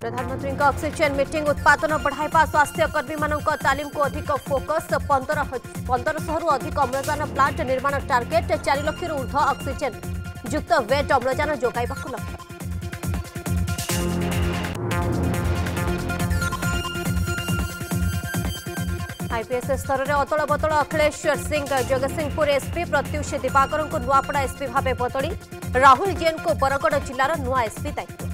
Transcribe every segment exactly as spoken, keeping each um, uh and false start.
प्रधानमंत्री oxygen meeting उत्पादन बढ़ावा स्वास्थ्यकर्मी तालीम को अधिक फोकस पंदर शहर अधिक अम्लजान प्लांट निर्माण टार्गेट चार लाख ऊर्ध्व अक्सिजेन युक्त वेट अम्लजान जोगाइबा लक्ष्य। आईपीएस स्तर में अतल बतल अखिलेश्वर सिंह जगतसिंहपुर एसपी प्रत्युष दिवाकर को नुआपड़ा एसपी भाव बदली राहुल जैन को बरगड़ जिलार नुआ एसपी दायित्व।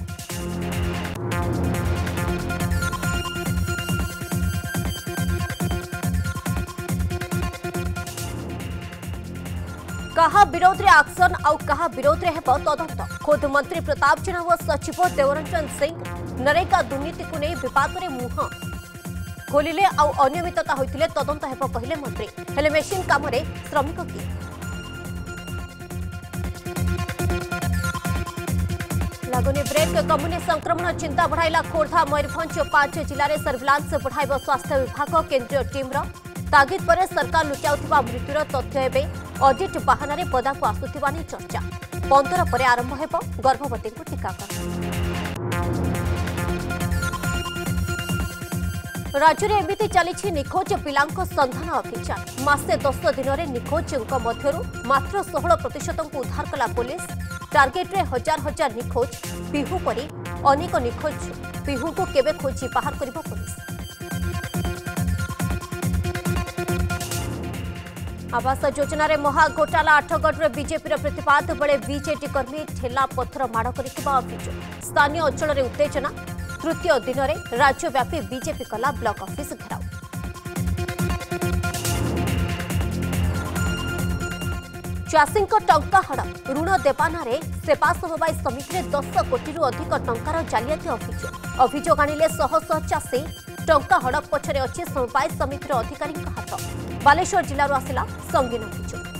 कहा विरोध रे एक्शन आउ कहा विरोध रे हेब तदंत। खुद मंत्री प्रताप जेना व सचिव देवरंजन सिंह नरेगा दुर्नीति को नहीं विवाद में मुह खोलिले आउ अनियमितता होइथिले तदंत हेब कहिले मंत्री हेले मेसीन काम रे श्रमिक की। लागुनि ब्रेक कम्युनि संक्रमण चिंता बढ़ाइला खोर्धा मयूरभंज पांच जिले में सर्विलांस बढ़ाइब स्वास्थ्य विभाग केंद्रीय टीम्र तागिद पर सरकार लुचाउथिबा मृत्युर तथ्य एवं ऑडिट बहाना रे पदाकू आसुथिबा नै चर्चा पंदर पर आरंभ हेब गर्भवती टीकाकरण। राज्य में एमती चली निखोज पिलांको संधान अभियान मसे दस दिन में निखोजों मध्य मात्र सोलह प्रतिशत को उद्धार कला पुलिस टार्गेट रे हजार हजार निखोज पिहू परी अनेक निखोज पिहू को केबे खोजी बाहर करिबो पुलिस। आवास योजना रे महा घोटाला आठगढ़ रे बीजेपी प्रतिवाद बेले बीजेडी कर्मी ठेला पत्थर माड़ करिबा अभियोग स्थानीय अंचल रे उत्तेजना तृतीय दिन में राज्यव्यापी बीजेपी कला ब्लॉक ऑफिस घेराव। चाषी टंका हड़प ऋण देवानारे सेवास समवाय समिति में दस कोटी अधिक टंकार जालियाती अभियोग अभियोग आनिले शह शह चाषी टंका हड़प पछरे अच्छे समवाय समितिर अधिकारी हाथ। बालेश्वर जिलूर आसला संगीन अभियोग।